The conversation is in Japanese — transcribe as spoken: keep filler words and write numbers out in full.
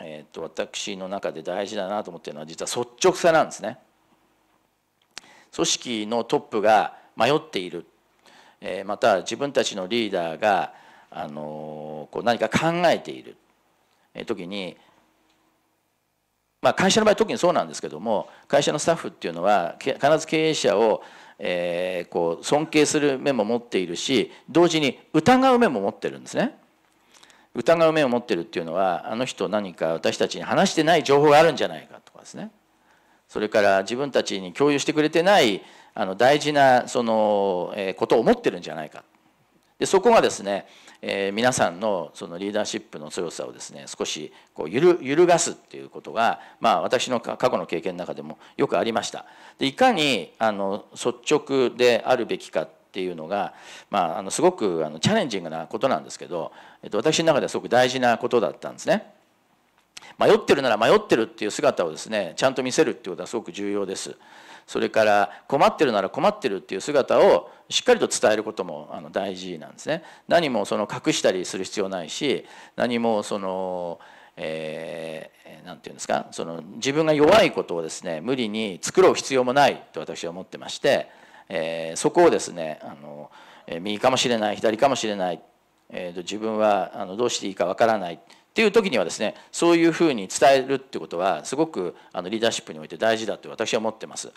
えー、と私の中で大事だなと思っているのは実は率直さなんですね。組織のトップが迷っている、えー、また自分たちのリーダーが、あのー、こう何か考えている時に、まあ、会社の場合特にそうなんですけども、会社のスタッフっていうのは必ず経営者を、えー、こう尊敬する面も持っているし、同時に疑う面も持ってるんですね。疑う面を持ってるっていうのは、あの人何か私たちに話してない情報があるんじゃないかとかですね、それから自分たちに共有してくれてないあの大事なその、えー、ことを思ってるんじゃないか。でそこがですね、えー、皆さん の, そのリーダーシップの強さをですね少しこう 揺, る揺るがすっていうことが、まあ、私の過去の経験の中でもよくありました。でいかにあの率直であるべきかっていうのが、まあ、あのすごくあのチャレンジングなことなんですけど、えっと、私の中ではすごく大事なことだったんですね。迷ってるなら迷ってるっていう姿をですねちゃんと見せるっていうことはすごく重要です。それから困ってるなら困ってるっていう姿をしっかりと伝えることもあの大事なんですね。何もその隠したりする必要ないし、何もその、えー、なんていうんですか、その自分が弱いことをですね無理に作ろう必要もないと私は思ってまして、えー、そこをですねあの右かもしれない左かもしれない、えー、と自分はあのどうしていいかわからない。っていう時にはですね、そういうふうに伝えるってことはすごくあのリーダーシップにおいて大事だと私は思ってます。